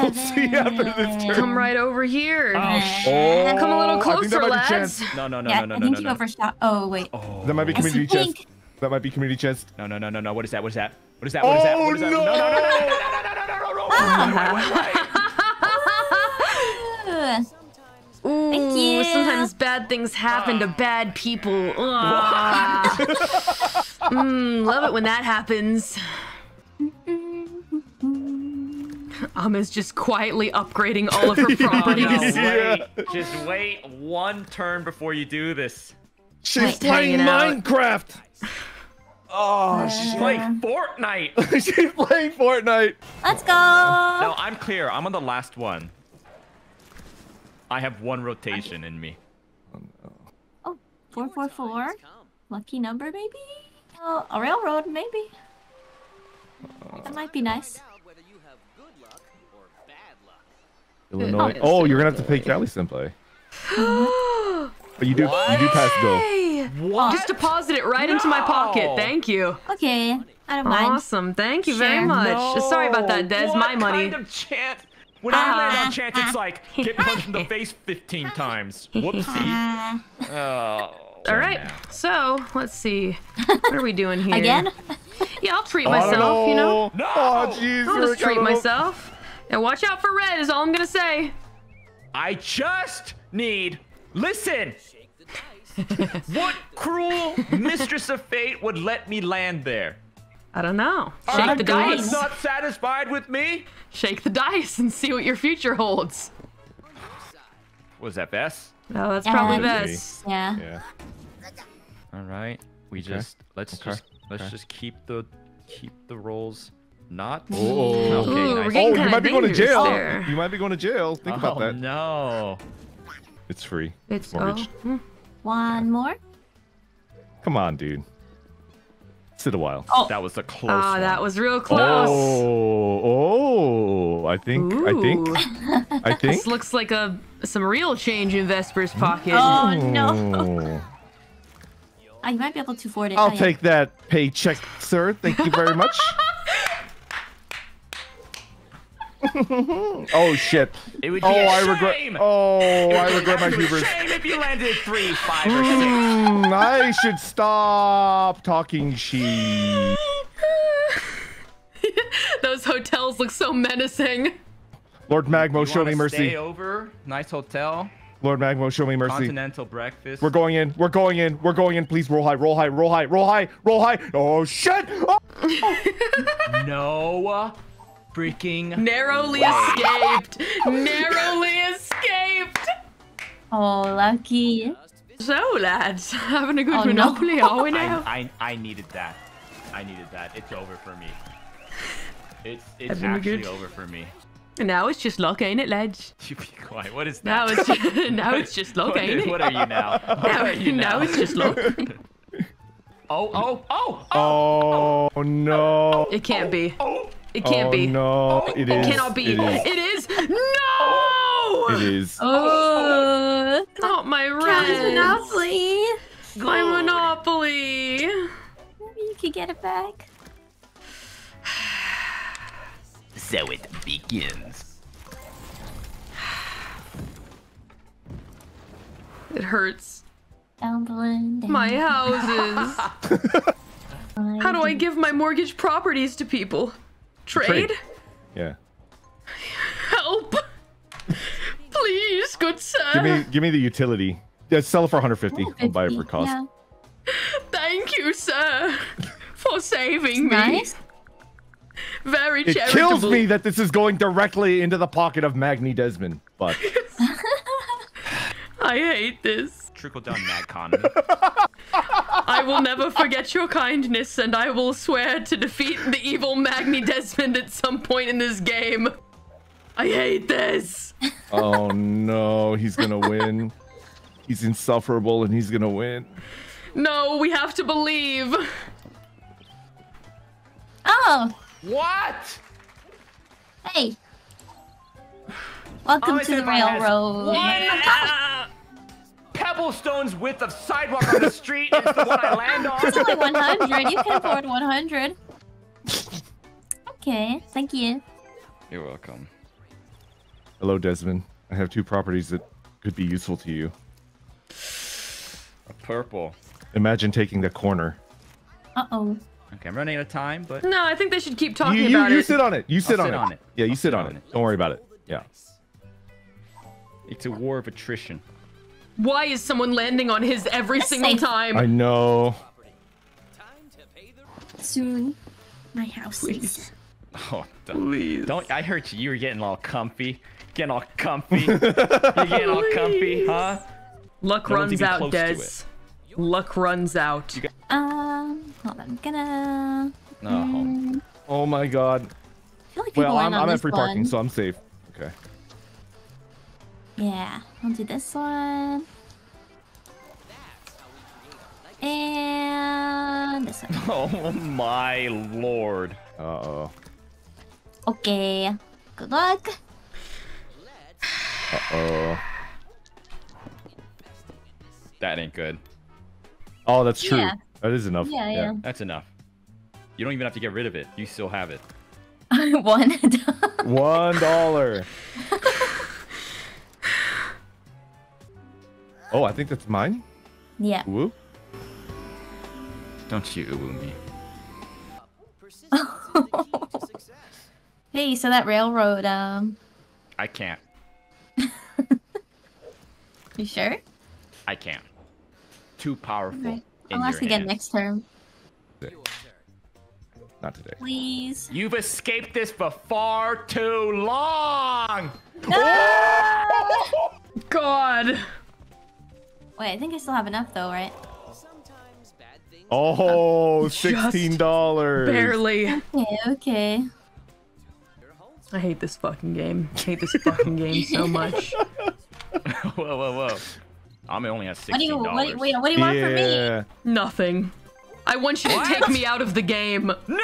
We'll see after this turn. Come right over here. Oh, shit. Come a little closer, lads. No, I think you overshot. Oh wait. Oh. That might be community chest. That might be community chest. No. What is that? What is that? Oh no! No. Ooh, thank you. Sometimes bad things happen to bad people. Love it when that happens. Ame's just quietly upgrading all of her properties. Just wait one turn before you do this. She's playing Minecraft. Oh, she's playing Fortnite. Let's go. No, I'm clear. I'm on the last one. I have one rotation in me. Oh, no. 444. Lucky number, maybe? Oh, a railroad, maybe. That might be nice. Illinois. Oh, you're going to have to take Cali Senpai. But you do pass go. What? Just deposit it right into my pocket. Thank you. Okay. I don't mind. Awesome. Thank you very much. No. Sorry about that, Des. What my money. Kind of chant? When I land on chance, it's like, get punched in the face 15 times. Whoopsie. All right. So, let's see. What are we doing here? Again? Yeah, I'll treat myself, you know? No! Oh, geez, I'll just treat myself. And watch out for red is all I'm going to say. I just need... Listen! What cruel mistress of fate would let me land there? I don't know. Shake the dice. God's not satisfied with me? Shake the dice and see what your future holds. Was that Bess? No, that's probably Bess. Yeah. All right. We just let's just keep the rolls. Not. Oh. Okay, ooh, nice. Oh, you might be going to jail. There. You might be going to jail. Think about that. No. It's free. It's mortgaged. Oh. One more. Come on, dude. Sit a while. Oh. That was a close one. That was real close. Oh, I think. This looks like some real change in Vesper's pocket. Oh no. Oh, you might be able to afford it. I'll take that paycheck, sir. Thank you very much. Oh shit! It would be I regret my hubris. Shame if you landed 3, 5, or 6. I should stop talking shit. Those hotels look so menacing. Lord Magmo, show me mercy. Stay over, nice hotel. Lord Magmo, show me mercy. Continental breakfast. We're going in. We're going in. We're going in. Please roll high. Roll high. Roll high. Roll high. Roll high. Oh shit! Oh. No. Freaking narrowly escaped. Narrowly escaped. Oh, lucky. So, lads, having a good Monopoly, are we now? I needed that. I needed that. It's over for me. It's actually over for me. And now it's just luck, ain't it, lads? You be quiet. What is that? Now it's just, luck, ain't it? What are you now? Now it's just luck. Oh, no. It can't be. It can't be. No, it is. It cannot be. It is. No! It is. Oh, not my red. Monopoly. My Monopoly. Maybe you could get it back. So it begins. It hurts. Down. My houses. How do I give my mortgaged properties to people? Trade? Yeah. Help! Please, good sir. Give me the utility. Yeah, sell it for 150. I'll buy it for cost. Yeah. Thank you, sir, for saving me. Nice. Very charitable. It kills me that this is going directly into the pocket of Magni Desmond, but I hate this. Trickle down mad condom. I will never forget your kindness, and I will swear to defeat the evil Magni Desmond at some point in this game. I hate this. Oh no, he's gonna win. He's insufferable, and he's gonna win. No, we have to believe. Oh. What? Hey. Welcome to the railroad. Yeah. Pebblestone's width of sidewalk on the street is the one I land on. It's only 100. You can afford 100. Okay, thank you. You're welcome. Hello, Desmond. I have 2 properties that could be useful to you. A purple. Imagine taking the corner. Uh-oh. Okay, I'm running out of time, but... No, I think they should keep talking about it. You sit on it. You sit on it. Yeah, you sit on it. Don't worry about it. Yeah. It's a war of attrition. Why is someone landing on his every single time? I know. Soon, my house. Please. Oh, please. Don't. I heard you were getting all comfy. Getting all comfy. You're getting all comfy, huh? Luck runs out, Des. Luck runs out. Hold on. I'm gonna. No. Oh my God. I feel like well, I'm at free parking, so I'm safe. Okay. Yeah, I'll do this one. And this one. Oh my lord. Uh oh. Okay. Good luck. Uh-oh. That ain't good. Oh, that's true. Yeah. That is enough. Yeah, yeah, yeah. That's enough. You don't even have to get rid of it. You still have it. $1. $1. Oh, I think that's mine? Yeah. Woo. Don't you woo me. Hey, so that railroad, I can't. You sure? I can't. Too powerful. Right. I'll ask again next term. Not today. Please. You've escaped this for far too long! Ah! God. Wait, I think I still have enough though, right? Oh, $16. Barely. Okay, okay. I hate this fucking game. I hate this fucking game so much. Whoa, whoa, whoa. Ame only has $16. What do you want from me? Nothing. I want you to take me out of the game. No, no,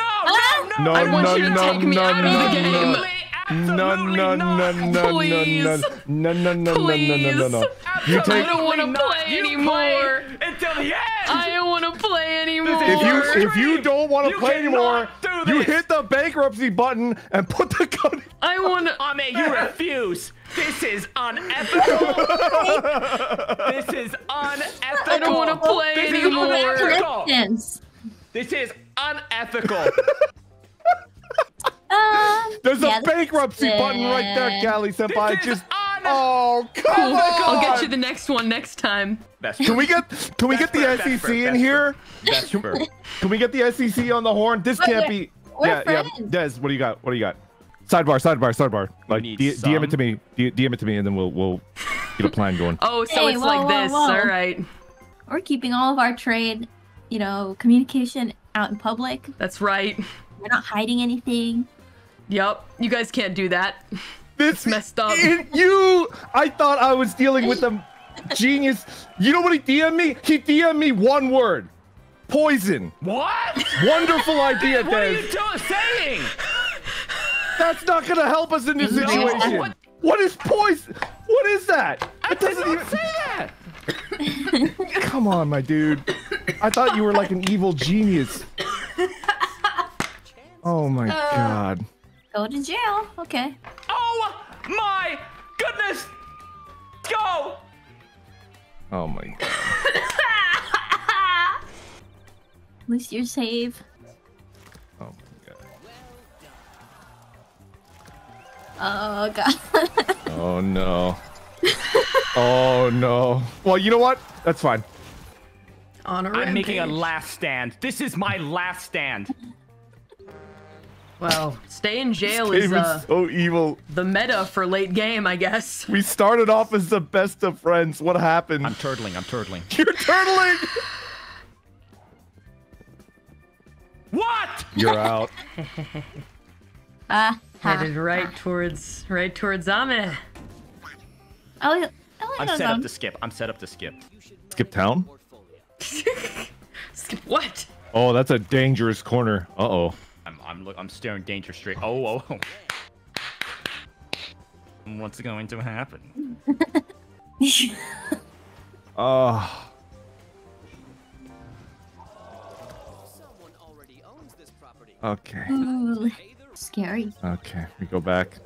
no. I want you to take me out of the game. No, please. No. I don't want to play anymore. Until the end. I don't want to play anymore. If you don't want to play anymore, you hit the bankruptcy button and put the gun. I want to. Ame, you refuse. This is unethical. This is unethical. I don't want to play anymore. This is unethical. There's a bankruptcy button right there, Callie Senpai. Just oh, come on. I'll get you the next one next time. Vesper. Can we get the SEC in here? Can we get the SEC on the horn? This can't be. Yeah. Des, what do you got? What do you got? Sidebar. Like, DM it to me. DM it to me, and then we'll get a plan going. Oh, so hey, it's whoa. All right. We're keeping all of our trade, you know, communication out in public. That's right. We're not hiding anything. Yep. You guys can't do that. This messed up. I thought I was dealing with a genius. You know what he DM'd me? He DM'd me one word. Poison. What? Wonderful idea, Des. What are you saying? That's not gonna help us in this situation. No. What is poison? What is that? I did not say that. Come on, my dude. I thought you were like an evil genius. Oh my God. Go to jail. Okay. Oh my goodness. Go. Oh my God. At least you're safe. Oh God. Oh no. Oh no. Well, you know what? That's fine. I'm making a last stand. This is my last stand. Well, stay in jail is so evil. The meta for late game, I guess. We started off as the best of friends. What happened? I'm turtling. You're turtling. What? You're out. Headed right towards Ame. I'm set up to skip. Skip town? Skip what? Oh, that's a dangerous corner. Uh-oh. I'm staring danger straight. Oh. What's going to happen? Oh. Someone already owns this property. Okay. Ooh. Scary. Okay, we go back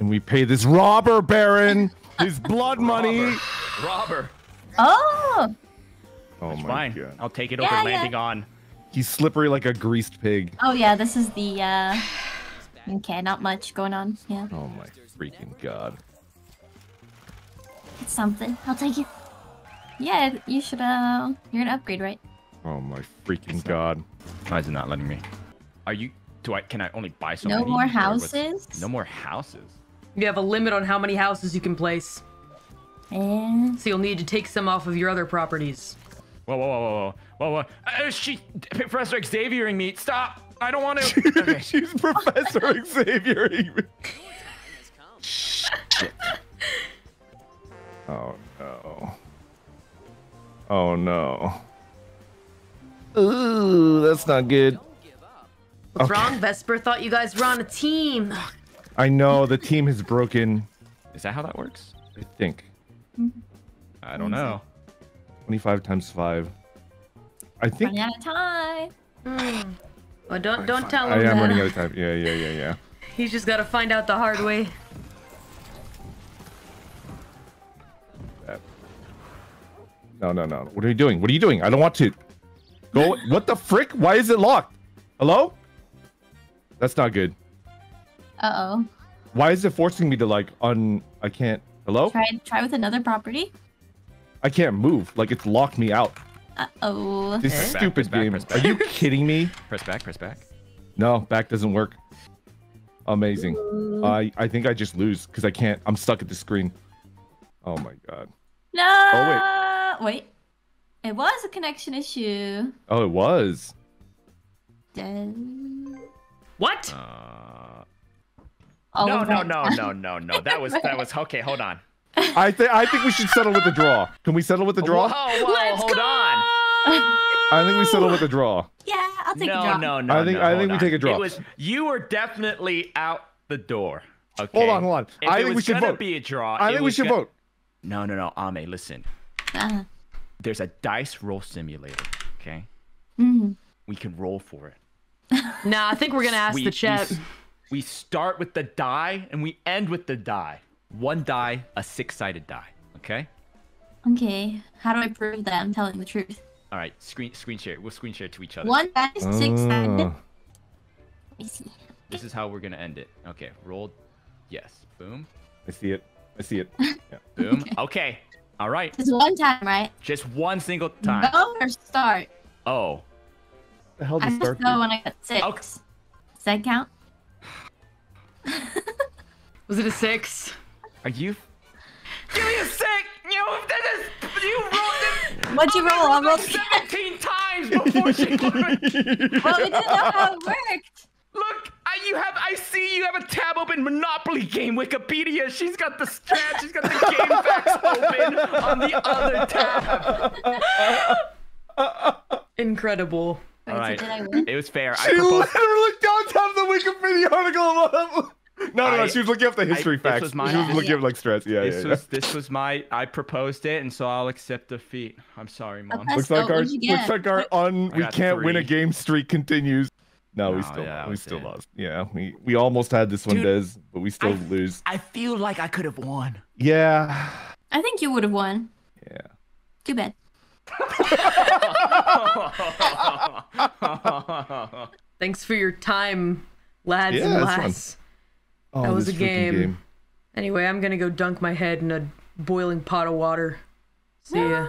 and we pay this robber baron his blood money. Robber. Oh that's my fine. God. I'll take it over landing on. He's slippery like a greased pig. Oh yeah, this is the okay, not much going on. Yeah. Oh my freaking God. It's something. I'll take it. Yeah, you should you're gonna upgrade, right? Oh my freaking God. Why is it not letting me? Are you can I only buy so many? No more houses? No more houses? You have a limit on how many houses you can place. And so you'll need to take some off of your other properties. Whoa. She Professor Xaviering'd me. Stop. I don't want to. Okay. She's Professor Xaviering'd me. Shit. Oh, no. Oh, no. Ooh, that's not good. What's wrong? Vesper thought you guys were on a team. I know the team is broken. Is that how that works? I think. Mm-hmm. I don't know. 25 times 5. I think. Running out of time. Mm. Well, don't tell him. I am running out of time. Yeah. He's just got to find out the hard way. No. What are you doing? What are you doing? I don't want to. Go. What the frick? Why is it locked? Hello? That's not good. Uh-oh. Why is it forcing me to like I can't. Hello? Try with another property. I can't move. Like it's locked me out. Uh-oh. This stupid game. Are you kidding me? Press back. Press back. No, back doesn't work. Amazing. I think I just lose because I can't. I'm stuck at the screen. Oh my god. No. Oh wait. Wait, it was a connection issue. Oh, it was. What? No. That was okay. Hold on. I think we should settle with a draw. Can we settle with a draw? Whoa, Let's hold go! On. I think we settle with a draw. Yeah, I'll take a draw. No. I think we take a draw. It was, you were definitely out the door. Okay. Hold on. If I think we should vote. Be a draw. I think we should vote. No. Ame, listen. There's a dice roll simulator, okay? Mm-hmm. We can roll for it. Nah, I think we're gonna ask the chat. We start with the die and we end with the die. One die, a 6-sided die, okay? Okay. How do I prove that I'm telling the truth? All right, screen share. We'll screen share to each other. One die, 6-sided. Let me see. This is how we're gonna end it. Okay, roll. Yes. Boom. I see it. Yeah. Boom. Okay. All right. Just one time, right? Just one single time. Go or start? Oh. The hell does start? I just go when I got 6. Okay. Does that count? Was it a 6? Are you? Give me a 6! You rolled it. What'd you roll? I rolled 17 times before she clicked. Well, we didn't know how it worked. Look, I see you have a tab open, Monopoly game, Wikipedia. She's got the stats, she's got the game facts open on the other tab. Incredible. All right. It was fair. She literally looked down the Wikipedia article. No, she was looking up the history facts. She was looking up like stress. This was my, I proposed it, and so I'll accept defeat. I'm sorry, Mom. Looks like our we can't win a game streak continues. No, we still lost. Yeah, we almost had this one, Dez, but we still lose. I feel like I could have won. Yeah. I think you would have won. Yeah. Too bad. Thanks for your time, lads and lass. Oh, that was a game. Anyway, I'm gonna go dunk my head in a boiling pot of water. See ya.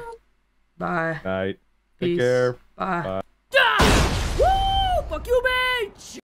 Bye. Night. Peace. Take care. Bye. Fuck you, bitch!